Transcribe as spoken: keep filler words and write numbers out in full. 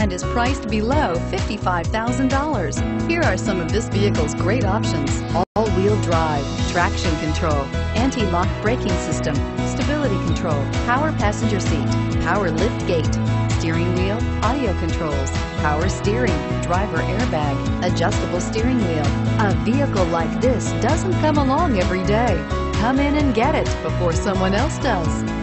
and is priced below fifty-five thousand dollars. Here are some of this vehicle's great options: all-wheel drive, traction control, anti-lock braking system, stability control, power passenger seat, power lift gate, steering wheel audio controls, power steering, driver airbag, adjustable steering wheel. A vehicle like this doesn't come along every day. Come in and get it before someone else does.